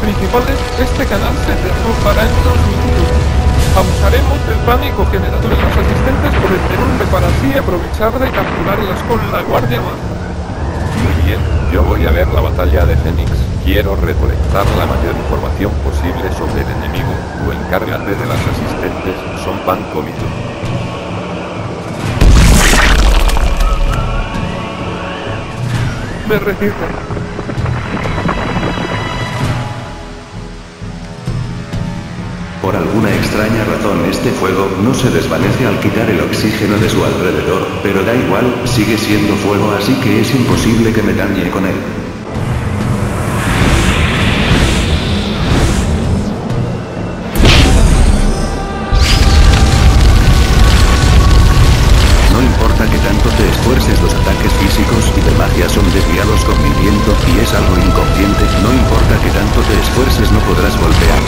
principales, este canal se desopará en 2 minutos. Abusaremos del pánico generado en los asistentes por el derrumbe para así aprovechar de capturarlas con la guardia más. Muy bien, yo voy a ver la batalla de Fénix. Quiero recolectar la mayor información posible sobre el enemigo. Tú encárgate de las asistentes, son pan comido. Me retiro. Por alguna extraña razón este fuego no se desvanece al quitar el oxígeno de su alrededor, pero da igual, sigue siendo fuego, así que es imposible que me dañe con él. No importa que tanto te esfuerces, los ataques físicos y de magia son desviados con mi viento, y es algo inconsciente. No importa que tanto te esfuerces, no podrás golpear.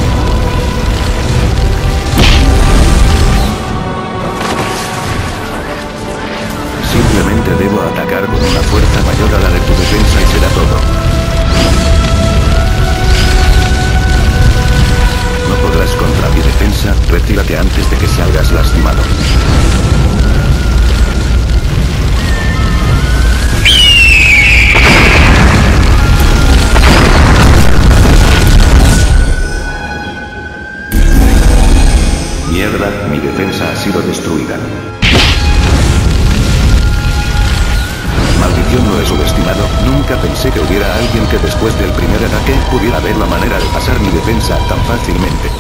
Simplemente debo atacar con una fuerza mayor a la de tu defensa y será todo. No podrás contra mi defensa, retírate antes de que salgas lastimado. Mierda, mi defensa ha sido destruida. Yo no he subestimado, nunca pensé que hubiera alguien que después del primer ataque pudiera ver la manera de pasar mi defensa tan fácilmente.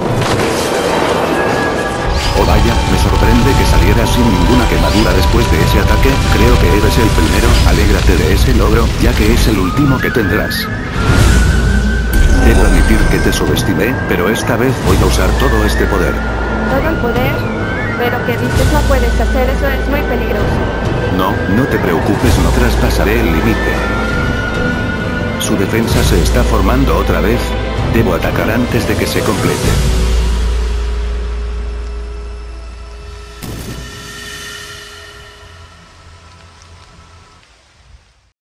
Oh vaya, me sorprende que saliera sin ninguna quemadura después de ese ataque, creo que eres el primero, alégrate de ese logro, ya que es el último que tendrás. Debo admitir que te subestimé, pero esta vez voy a usar todo este poder. ¿Todo el poder? Pero que dices, no puedes hacer eso, es muy peligroso. No, no te preocupes, no traspasaré el límite. Su defensa se está formando otra vez. Debo atacar antes de que se complete.